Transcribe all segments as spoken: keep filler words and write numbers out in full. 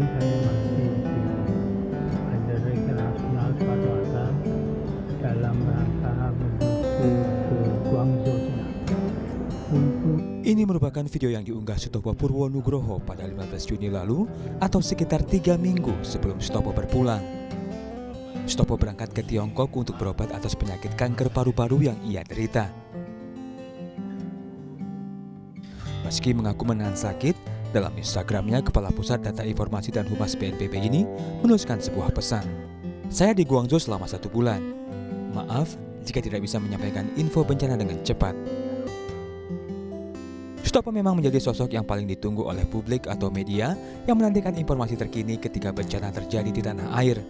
Jadi saya masih di Bandar Internasional Soekarno Hatta dalam rangka menuju ke Guangzhou, China. Ini merupakan video yang diunggah Sutopo Purwo Nugroho pada lima belas Juni lalu atau sekitar tiga minggu sebelum Sutopo berpulang. Sutopo berangkat ke Tiongkok untuk berobat atas penyakit kanker paru-paru yang ia derita. Meski mengaku menahan sakit, dalam Instagramnya Kepala Pusat Data Informasi dan Humas B N P B ini menuliskan sebuah pesan. Saya di Guangzhou selama satu bulan. Maaf jika tidak bisa menyampaikan info bencana dengan cepat. Sutopo memang menjadi sosok yang paling ditunggu oleh publik atau media yang menantikan informasi terkini ketika bencana terjadi di tanah air.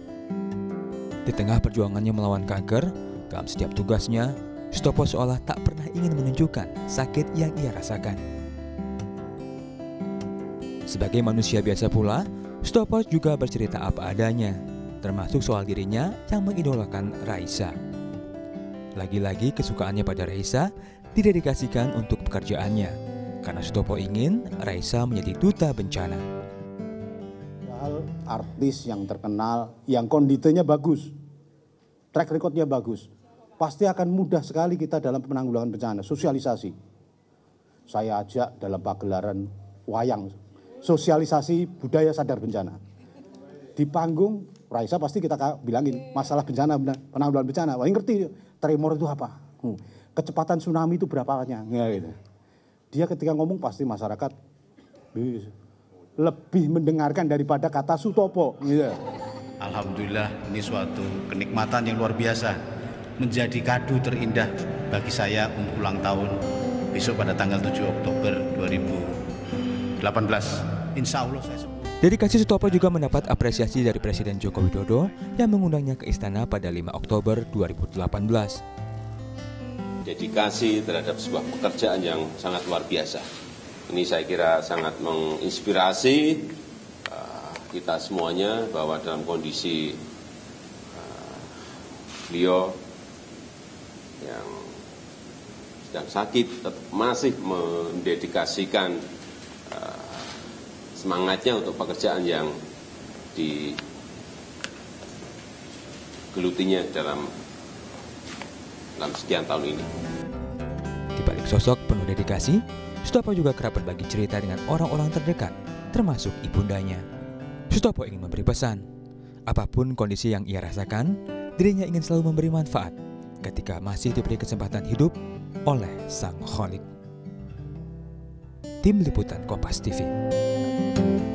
Di tengah perjuangannya melawan kanker, dalam setiap tugasnya, Sutopo seolah tak pernah ingin menunjukkan sakit yang ia rasakan. Sebagai manusia biasa pula, Sutopo juga bercerita apa adanya, termasuk soal dirinya yang mengidolakan Raisa. Lagi-lagi kesukaannya pada Raisa didedikasikan untuk pekerjaannya, karena Sutopo ingin Raisa menjadi duta bencana. Artis yang terkenal, yang konditenya bagus, track recordnya bagus, pasti akan mudah sekali kita dalam penanggulangan bencana, sosialisasi. Saya ajak dalam pagelaran wayang, sosialisasi budaya sadar bencana. Di panggung, Raisa pasti kita bilangin masalah bencana, penanggulangan bencana. Wah, ngerti tremor itu apa, kecepatan tsunami itu berapanya, ya, gitu. Dia ketika ngomong pasti masyarakat lebih mendengarkan daripada kata Sutopo. Yeah. Alhamdulillah ini suatu kenikmatan yang luar biasa. Menjadi kado terindah bagi saya untuk ulang tahun besok pada tanggal tujuh Oktober dua ribu delapan belas. Insya Allah saya sembuh. Dedikasi Sutopo juga mendapat apresiasi dari Presiden Joko Widodo yang mengundangnya ke istana pada lima Oktober dua ribu delapan belas. Dedikasi terhadap sebuah pekerjaan yang sangat luar biasa. Ini saya kira sangat menginspirasi uh, kita semuanya bahwa dalam kondisi uh, beliau yang sedang sakit tetap masih mendedikasikan uh, semangatnya untuk pekerjaan yang digelutinya dalam dalam sekian tahun ini. Di balik sosok penuh dedikasi, Sutopo juga kerap berbagi cerita dengan orang-orang terdekat, termasuk ibundanya. Sutopo ingin memberi pesan, apapun kondisi yang ia rasakan, dirinya ingin selalu memberi manfaat ketika masih diberi kesempatan hidup oleh Sang Khalik. Tim Liputan Kompas T V.